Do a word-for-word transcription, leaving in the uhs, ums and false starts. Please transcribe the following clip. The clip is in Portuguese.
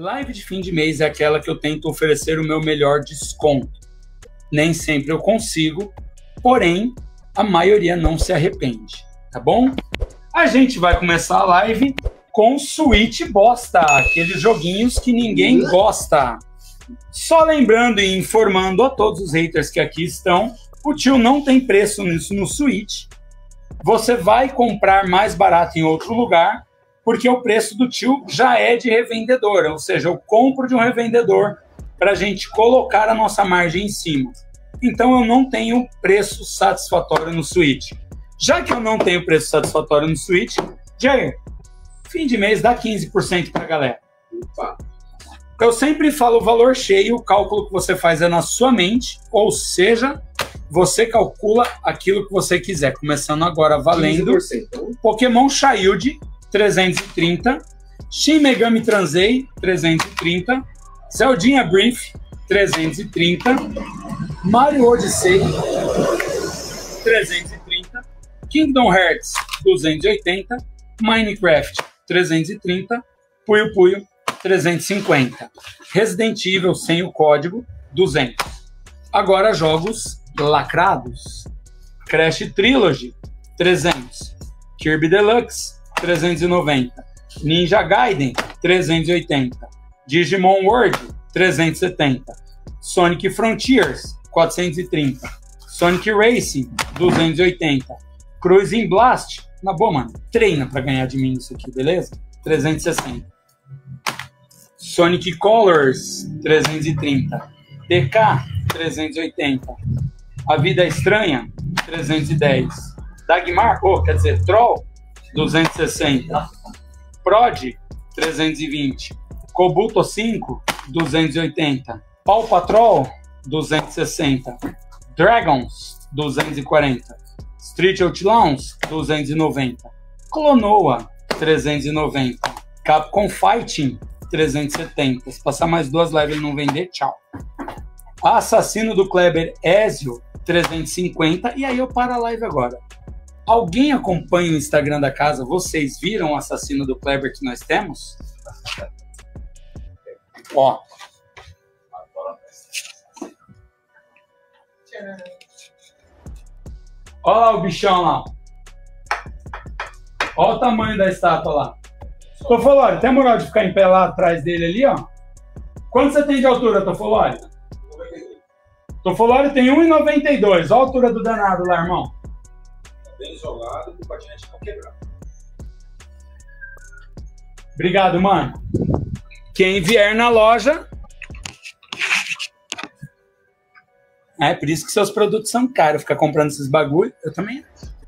Live de fim de mês é aquela que eu tento oferecer o meu melhor desconto. Nem sempre eu consigo, porém, a maioria não se arrepende, tá bom? A gente vai começar a live com Switch Bosta, aqueles joguinhos que ninguém gosta. Só lembrando e informando a todos os haters que aqui estão, o tio não tem preço nisso no Switch. Você vai comprar mais barato em outro lugar, porque o preço do tio já é de revendedor, ou seja, eu compro de um revendedor para a gente colocar a nossa margem em cima. Então eu não tenho preço satisfatório no Switch. Já que eu não tenho preço satisfatório no Switch, Jair, fim de mês dá quinze por cento para a galera. Opa. Eu sempre falo o valor cheio, o cálculo que você faz é na sua mente, ou seja, você calcula aquilo que você quiser. Começando agora valendo quinze por cento. Pokémon Shield, trezentos e trinta. Shin Megami Tensei, trezentos e trinta. Celdinha Brief, trezentos e trinta. Mario Odyssey, trezentos e trinta. Kingdom Hearts, duzentos e oitenta. Minecraft, trezentos e trinta. Puyo Puyo, trezentos e cinquenta. Resident Evil sem o código, duzentos. Agora jogos lacrados. Crash Trilogy, trezentos. Kirby Deluxe, trezentos e noventa. Ninja Gaiden, trezentos e oitenta. Digimon World, trezentos e setenta. Sonic Frontiers, quatrocentos e trinta. Sonic Racing, duzentos e oitenta. Cruising Blast, na boa, mano, treina pra ganhar de mim isso aqui, beleza? trezentos e sessenta. Sonic Colors, trezentos e trinta. T K, trezentos e oitenta. A Vida é Estranha, trezentos e dez. Dagmar, oh, quer dizer, Troll, duzentos e sessenta. Prod, trezentos e vinte. Cobuto cinco, duzentos e oitenta. Paw Patrol, duzentos e sessenta. Dragons, duzentos e quarenta. Street Outlaws, duzentos e noventa. Klonoa, trezentos e noventa. Capcom Fighting, trezentos e setenta. Se passar mais duas lives e não vender, tchau. Assassino do Kleber Ezio, trezentos e cinquenta. E aí eu paro a live agora. Alguém acompanha o Instagram da casa? Vocês viram o Assassino do Kleber que nós temos? Ó. Ó lá o bichão lá. Ó o tamanho da estátua lá. Tofolori, tem a moral de ficar em pé lá atrás dele ali, ó? Quanto você tem de altura, Tofolori? Tofolori tem um e noventa e dois. Olha a altura do danado lá, irmão. Tá bem isolado, o patinete não quebrar. Obrigado, mano. Quem vier na loja... É, por isso que seus produtos são caros. Ficar comprando esses bagulho, eu também acho.